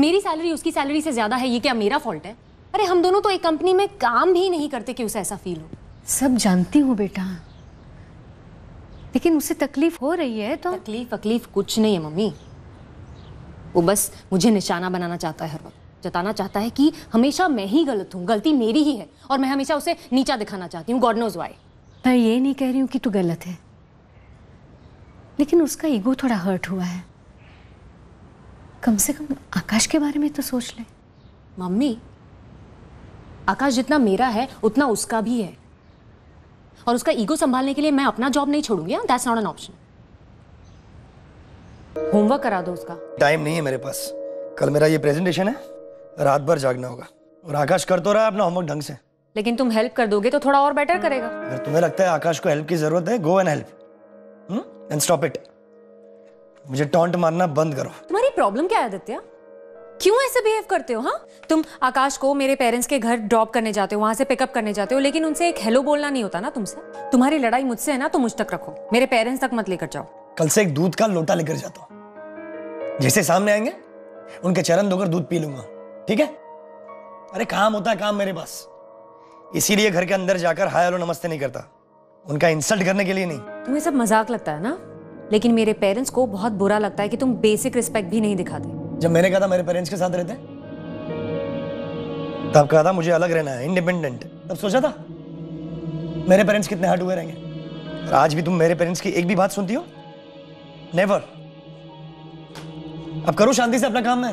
मेरी सैलरी उसकी सैलरी से ज्यादा है, ये क्या मेरा फॉल्ट है? अरे हम दोनों तो एक कंपनी में काम भी नहीं करते कि उसे ऐसा फील हो। सब जानती हूँ बेटा, लेकिन उसे तकलीफ हो रही है तो। तकलीफ तकलीफ कुछ नहीं है मम्मी, वो बस मुझे निशाना बनाना चाहता है, हर वक्त जताना चाहता है कि हमेशा मैं ही गलत हूँ, गलती मेरी ही है, और मैं हमेशा उसे नीचा दिखाना चाहती हूँ। God knows why. मैं ये नहीं कह रही हूँ कि तू गलत है, लेकिन उसका ईगो थोड़ा हर्ट हुआ है। कम से कम आकाश के बारे में तो सोच ले। मम्मी, आकाश जितना मेरा है उतना उसका भी है, और उसका ईगो संभालने के लिए मैं अपना जॉब नहीं छोड़ूंगी। That's not an option. Homework करा दो उसका। टाइम नहीं है मेरे पास, कल मेरा ये प्रेजेंटेशन है, रात भर जागना होगा, और आकाश कर तो रहा है अपना होमवर्क ढंग से। लेकिन तुम हेल्प कर दोगे तो थोड़ा और बेटर करेगा। अगर तुम्हें लगता है आकाश को हेल्प की जरूरत है, go and help and stop it. मुझे टॉन्ट मारना बंद करो। तुम्हारी प्रॉब्लम क्या है आदित्य? क्यों ऐसे बिहेव करते हो? हाँ, तुम आकाश को मेरे पेरेंट्स के घर ड्रॉप करने जाते हो, वहां से पिकअप करने जाते हो, लेकिन उनसे एक हेलो बोलना नहीं होता ना तुमसे। तुम्हारी लड़ाई मुझसे है ना, तो मुझ तक रखो, मेरे पेरेंट्स तक मत लेकर जाओ। कल से एक दूध का लोटा लेकर जाता हूँ, जैसे सामने आएंगे उनके चरण धोकर दूध पी लूंगा, ठीक है? अरे काम होता है काम मेरे पास, इसीलिए घर के अंदर जाकर हाय हेलो नमस्ते नहीं करता, उनका इंसल्ट करने के लिए नहीं। तुम्हें सब मजाक लगता है ना, लेकिन मेरे पेरेंट्स को बहुत बुरा लगता है कि तुम बेसिक रिस्पेक्ट भी नहीं दिखाते। जब मैंने कहा था मेरे पेरेंट्स के साथ रहते हैं, तब कहा था मुझे अलग रहना है, इंडिपेंडेंट, तब सोचा था मेरे पेरेंट्स कितने हर्ट हुए रहेंगे। और आज भी तुम मेरे पेरेंट्स की एक भी बात सुनती हो? नेवर। अब करो शांति से अपना काम में।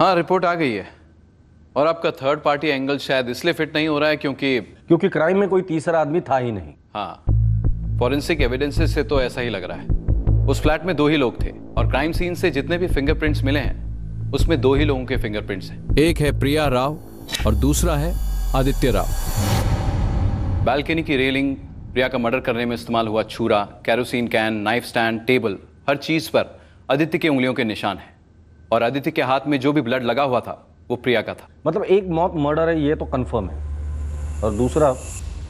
हाँ, रिपोर्ट आ गई है, और आपका थर्ड पार्टी एंगल शायद इसलिए फिट नहीं हो रहा है क्योंकि क्राइम में कोई तीसरा आदमी था ही नहीं। हाँ, फॉरेंसिक एविडेंसेस से तो ऐसा ही लग रहा है। उस फ्लैट में 2 ही लोग थे, और क्राइम सीन से जितने भी फिंगरप्रिंट्स मिले हैं उसमें 2 ही लोगों के फिंगरप्रिंट्स हैं। एक है प्रिया राव और दूसरा है आदित्य राव। बालकनी की रेलिंग, प्रिया का मर्डर करने में इस्तेमाल हुआ छुरा, kerosene can, knife stand, table, हर चीज पर आदित्य के उंगलियों के निशान हैं, और आदित्य के हाथ में जो भी ब्लड लगा हुआ था वो प्रिया का था। मतलब एक मौत मर्डर है, ये तो कंफर्म है। और दूसरा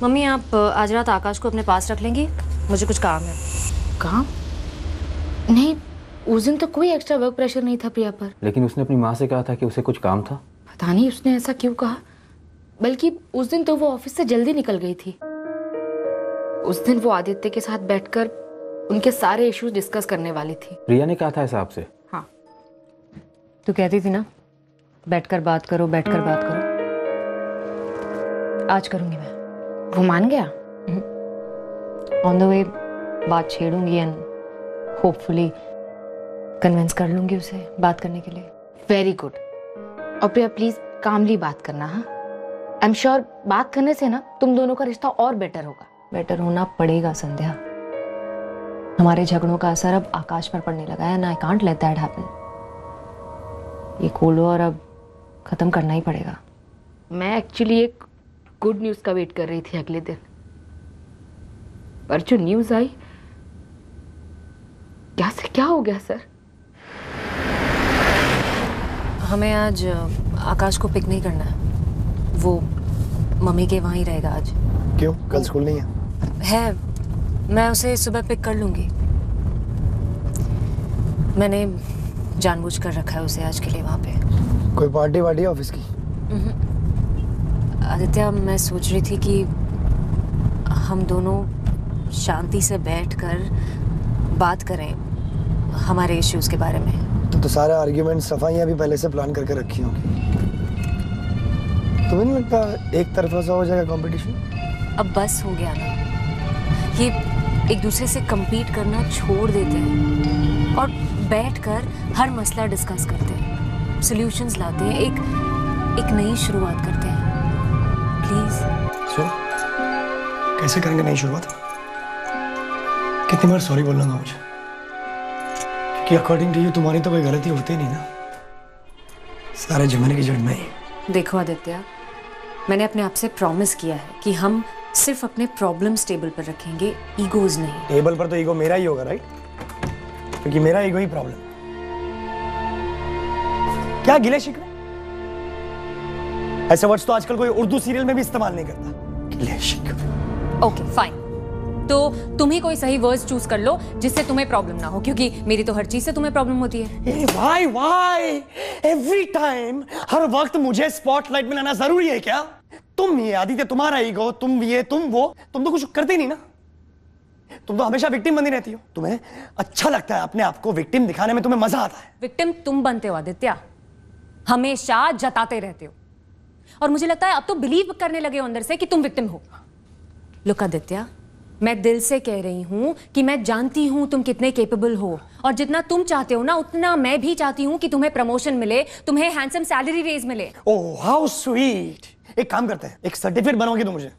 मम्मी, आप आज रात आकाश को अपने पास रख लेंगी? मुझे कुछ काम है। काम? नहीं, उस दिन तो कोई एक्स्ट्रा वर्क प्रेशर नहीं था प्रिया पर। लेकिन उसने अपनी माँ से कहा था कि उसे कुछ काम था। पता नहीं उसने ऐसा क्यों कहा, बल्कि उस दिन तो वो ऑफिस से जल्दी निकल गई थी। उस दिन वो आदित्य के साथ बैठकर उनके सारे इश्यूज डिस्कस करने वाली थी। प्रिया ने कहा था ऐसा आपसे? हाँ, तू कहती थी ना बैठकर बात करो, बैठकर बात करो। आज करूंगी मैं। वो मान गया? ऑन द वे बात छेड़ूंगी एंड होपफुली कन्विंस कर लूंगी उसे बात करने के लिए। Very good. और प्रिया प्लीज कामली बात करना। हाँ, आई एम श्योर बात करने से ना तुम दोनों का रिश्ता और बेटर होगा। बेटर होना पड़ेगा संध्या, हमारे झगड़ों का असर अब आकाश पर पड़ने लगा है, and I can't let that happen. ये खोलो और अब खत्म करना ही पड़ेगा। मैं एक्चुअली एक गुड न्यूज़ का वेट कर रही थी अगले दिन, पर जो न्यूज़ आई, क्या से क्या हो गया सर? हमें आज आकाश को पिक नहीं करना है, वो मम्मी के वहाँ ही रहेगा आज। क्यों? कल स्कूल नहीं है? है, मैं उसे सुबह पिक कर लूंगी। मैंने जानबूझ कर रखा है उसे आज के लिए वहाँ पे। कोई पार्टी वार्टी ऑफिस की? आदित्य, मैं सोच रही थी कि हम दोनों शांति से बैठकर बात करें हमारे इश्यूज के बारे में। तो सारा आर्ग्यूमेंट सफाइयाँ भी पहले से प्लान करके रखी होंगी। तुम्हें नहीं लगता एक तरफा सा हो जाएगा कंपटीशन? अब बस हो गया ना, ये एक दूसरे से कम्पीट करना छोड़ देते हैं और बैठकर हर मसला डिस्कस करते हैं, सॉल्यूशंस लाते हैं, एक नई शुरुआत करते हैं। प्लीज सो कैसे करेंगे नई शुरुआत? कितनी बार सॉरी बोलना मुझे, कि अकॉर्डिंग टू यू तुम्हारी तो कोई गलती होती नहीं ना, सारे जमाने की जड़ में ही। देखो आदित्य, मैंने अपने आप से प्रॉमिस किया है कि हम सिर्फ अपने प्रॉब्लम्स टेबल पर रखेंगे, ईगोज नहीं। टेबल पर तो ईगो मेरा ही होगा, राइट? क्योंकि मेरा ईगो ही प्रॉब्लम। क्या गिले शिकवे, ऐसे वर्ड्स तो आजकल कोई उर्दू सीरियल में भी इस्तेमाल नहीं करता, गिले शिकवे। ओके फाइन, तो तुम ही कोई सही वर्ड्स चूज कर लो जिससे तुम्हें प्रॉब्लम ना हो, क्योंकि मेरी तो हर चीज से तुम्हें प्रॉब्लम होती है। वाई एवरी टाइम, हर वक्त मुझे स्पॉटलाइट में लाना जरूरी है क्या? तुम ये आदित्य, तुम्हारा ईगो, तुम ये, तुम वो, तुम तो कुछ करते नहीं ना, तुम तो हमेशा विक्टिम बनी रहती हो। तुम्हें अच्छा लगता है अपने आप को विक्टिम दिखाने में, तुम्हें मजा आता है। विक्टिम तुम बनते हो आदित्य, हमेशा जताते रहते हो, और मुझे लगता है अब तो बिलीव करने लगे हो अंदर से कि तुम विक्टिम हो। लुक आदित्य, मैं दिल से कह रही हूँ कि मैं जानती हूँ तुम कितने कैपेबल हो, और जितना तुम चाहते हो ना उतना मैं भी चाहती हूँ कि तुम्हें प्रमोशन मिले, तुम्हें हैंडसम सैलरी रेज मिले। Oh how sweet. एक काम करते हैं, एक सर्टिफिकेट बनवाओगे तो मुझे,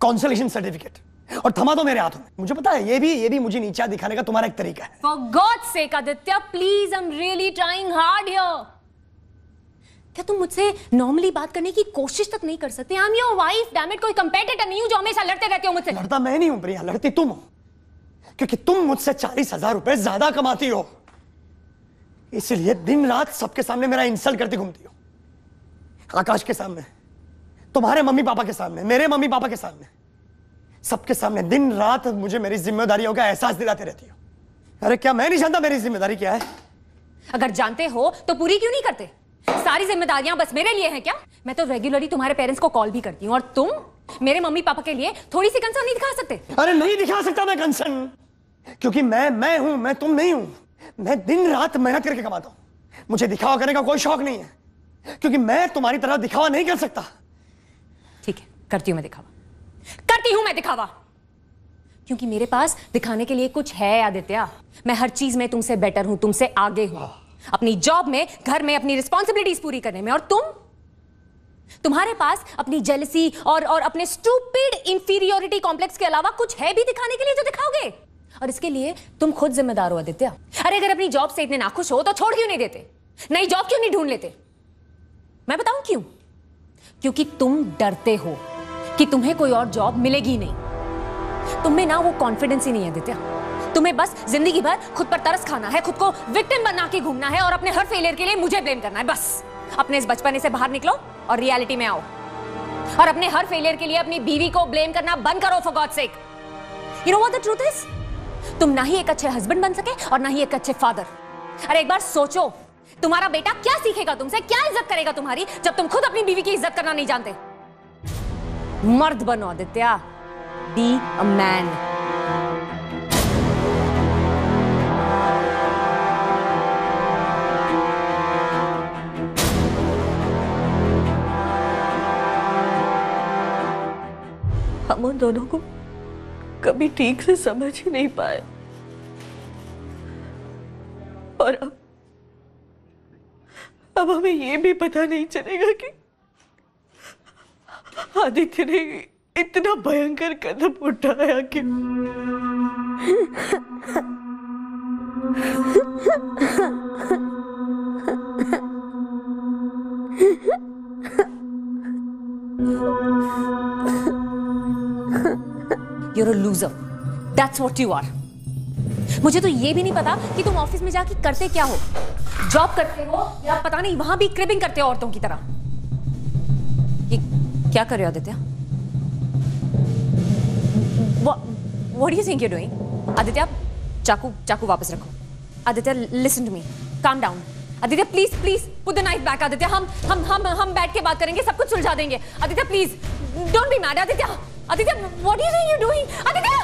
कॉन्सोलेशन सर्टिफिकेट, और थमा दो मेरे हाथों में। मुझे पता है ये भी मुझे नीचा दिखाने का तुम्हारा एक तरीका है। For God sake Aditya please, I am really trying hard here. क्या तुम मुझसे नॉर्मली बात करने की कोशिश तक नहीं कर सकते? I am your wife damn it, कोई कंपेटिटर नहीं हूं जो हमेशा लड़ते रहते हो मुझसे। लड़ता मैं नहीं हूं प्रिया, लड़ती तुम हो, क्योंकि तुम मुझसे 40,000 रुपए ज्यादा कमाती हो, इसलिए दिन रात सबके सामने मेरा इंसल्ट करती घूमती हो। आकाश के सामने, तुम्हारे मम्मी पापा के सामने, मेरे मम्मी पापा के सामने, सबके सामने दिन रात मुझे मेरी जिम्मेदारियों का एहसास दिलाते रहती हो। अरे क्या मैं नहीं जानता मेरी जिम्मेदारी क्या है? अगर जानते हो तो पूरी क्यों नहीं करते? सारी जिम्मेदारियां बस मेरे लिए हैं क्या? मैं तो रेगुलरली तुम्हारे पेरेंट्स को कॉल भी करती हूँ, और तुम मेरे मम्मी पापा के लिए थोड़ी सी कंसर्न नहीं दिखा सकते? अरे नहीं दिखा सकता मैं कंसर्न, क्योंकि मैं हूं, मैं तुम नहीं हूं। मैं दिन रात मेहनत करके कमाता हूं, मुझे दिखावा करने का कोई शौक नहीं है, क्योंकि मैं तुम्हारी तरह दिखावा नहीं कर सकता। ठीक है, करती हूं मैं दिखावा, क्योंकि मेरे पास दिखाने के लिए कुछ है आदित्य। मैं हर चीज में तुमसे बेटर हूं, तुमसे आगे हूं, अपनी जॉब में, घर में, अपनी रिस्पॉन्सिबिलिटीज पूरी करने में। और तुम्हारे पास अपनी जेलसी और अपने स्टूपिड इंफीरियोरिटी कॉम्प्लेक्स के अलावा कुछ है भी दिखाने के लिए जो दिखाओगे, और इसके लिए तुम खुद जिम्मेदार हो आदित्य। अरे अगर अपनी जॉब से इतने नाखुश हो तो छोड़ क्यों नहीं देते? नई जॉब क्यों नहीं ढूंढ लेते? मैं बताऊं क्यों? क्योंकि तुम डरते हो कि तुम्हें कोई और जॉब मिलेगी नहीं। तुम्हें ना वो कॉन्फिडेंस ही नहीं है आदित्य। तुम्हें बस जिंदगी भर खुद पर तरस खाना है, खुद को विक्टिम बना के घूमना है, और अपने हर फेलियर के लिए मुझे ब्लेम करना है। बस अपने इस बचपने से बाहर निकलो और रियलिटी में आओ, और अपने हर फेलियर के लिए अपनी बीवी को ब्लेम करना बंद करो for God sake. You know what the truth is, तुम ना ही एक अच्छे हस्बैंड बन सके और ना ही एक अच्छे फादर। अरे एक बार सोचो, तुम्हारा बेटा क्या सीखेगा तुमसे, क्या इज्जत करेगा तुम्हारी, जब तुम खुद अपनी बीवी की इज्जत करना नहीं जानते। मर्द बनो आदित्य, बी अ मैन। हम उन दोनों को कभी ठीक से समझ ही नहीं पाए, और अब हमें ये भी पता नहीं चलेगा कि आदित्य ने इतना भयंकर कदम उठाया कि You're a loser. That's what you are. मुझे तो ये भी नहीं पता कि तुम ऑफिस में जाके करते क्या हो, जॉब करते हो या पता नहीं वहां भी क्रिबिंग करते हो औरतों की तरह। ये क्या कर रहे हो Aditya? What do you think you're doing? Aditya चाकू वापस रखो। Aditya listen to me, calm down। Aditya please put the knife back। Aditya हम बैठ के बात करेंगे, सब कुछ सुलझा देंगे। Aditya please don't be mad। Aditya what do you think you're doing? Aditya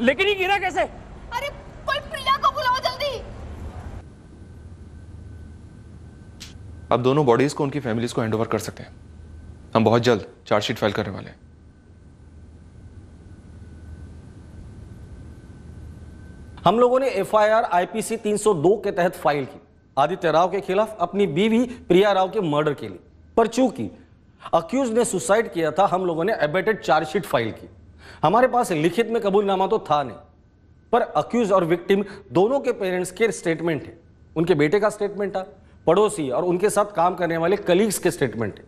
लेकिन ये गिरा कैसे? अरे कोई प्रिया को बुलाओ जल्दी। अब दोनों बॉडीज को उनकी फैमिलीज को हैंडओवर कर सकते हैं। हम बहुत जल्द चार्जशीट फाइल करने वाले हैं। हम लोगों ने एफआईआर आईपीसी 302 के तहत फाइल की आदित्य राव के खिलाफ अपनी बीवी प्रिया राव के मर्डर के लिए, पर चूंकि अक्यूज ने सुसाइड किया था हम लोगों ने एबेटेड चार्जशीट फाइल की। हमारे पास लिखित में कबूलनामा तो था नहीं, पर अक्यूज और विक्टिम दोनों के पेरेंट्स के स्टेटमेंट है, उनके बेटे का स्टेटमेंट था, पड़ोसी और उनके साथ काम करने वाले कलीग्स के स्टेटमेंट है।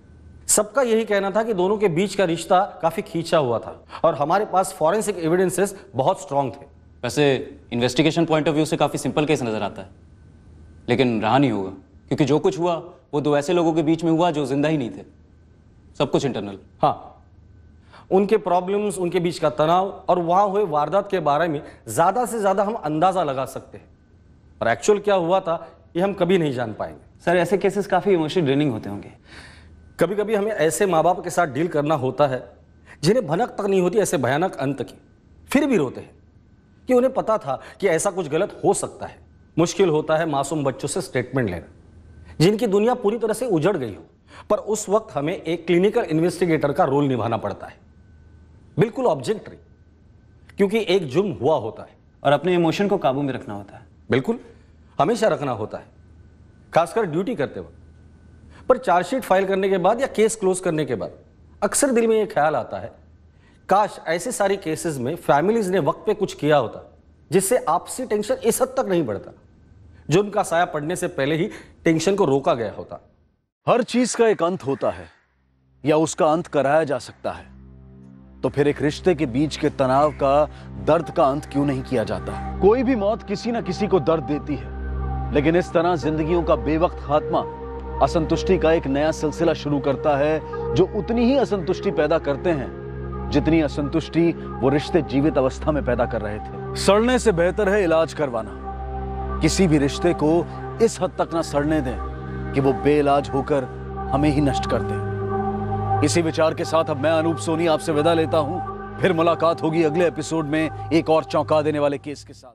सबका यही कहना था कि दोनों के बीच का रिश्ता काफी खींचा हुआ था और हमारे पास फॉरेंसिक एविडेंसेस बहुत स्ट्रांग थे। वैसे इन्वेस्टिगेशन पॉइंट ऑफ व्यू से काफी सिंपल केस नजर आता है, लेकिन रहा नहीं होगा, क्योंकि जो कुछ हुआ वो दो ऐसे लोगों के बीच में हुआ जो जिंदा ही नहीं थे। सब कुछ इंटरनल। हाँ, उनके प्रॉब्लम्स, उनके बीच का तनाव और वहां हुए वारदात के बारे में ज्यादा से ज्यादा हम अंदाजा लगा सकते हैं, पर एक्चुअल क्या हुआ था ये हम कभी नहीं जान पाएंगे। सर, ऐसे केसेस काफी इमोशनल ड्रेनिंग होते होंगे। कभी कभी हमें ऐसे माँ बाप के साथ डील करना होता है जिन्हें भनक तक नहीं होती ऐसे भयानक अंत की, फिर भी रोते हैं कि उन्हें पता था कि ऐसा कुछ गलत हो सकता है। मुश्किल होता है मासूम बच्चों से स्टेटमेंट लेना जिनकी दुनिया पूरी तरह से उजड़ गई हो, पर उस वक्त हमें एक क्लिनिकल इन्वेस्टिगेटर का रोल निभाना पड़ता है, बिल्कुल ऑब्जेक्टरी, क्योंकि एक जुर्म हुआ होता है और अपने इमोशन को काबू में रखना होता है। बिल्कुल, हमेशा रखना होता है, खासकर ड्यूटी करते वक्त। पर चार्जशीट फाइल करने के बाद या केस क्लोज करने के बाद अक्सर दिल में यह ख्याल आता है, काश ऐसे सारे केसेस में फैमिलीज ने वक्त पे कुछ किया होता जिससे आपसी टेंशन इस हद तक नहीं बढ़ता, जुर्म का साया पड़ने से पहले ही टेंशन को रोका गया होता। हर चीज का एक अंत होता है या उसका अंत कराया जा सकता है, तो फिर एक रिश्ते के बीच के तनाव का, दर्द का अंत क्यों नहीं किया जाता? कोई भी मौत किसी ना किसी को दर्द देती है, लेकिन इस तरह जिंदगियों का बेवक्त खात्मा असंतुष्टि का एक नया सिलसिला शुरू करता है, जो उतनी ही असंतुष्टि पैदा करते हैं जितनी असंतुष्टि वो रिश्ते जीवित अवस्था में पैदा कर रहे थे। सड़ने से बेहतर है इलाज करवाना। किसी भी रिश्ते को इस हद तक ना सड़ने दें कि वो बेइलाज होकर हमें ही नष्ट कर दे। इसी विचार के साथ अब मैं अनूप सोनी आपसे विदा लेता हूं। फिर मुलाकात होगी अगले एपिसोड में एक और चौंका देने वाले केस के साथ।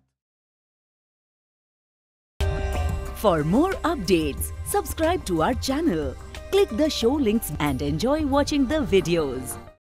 For more updates subscribe to our channel, click the show links and enjoy watching the videos.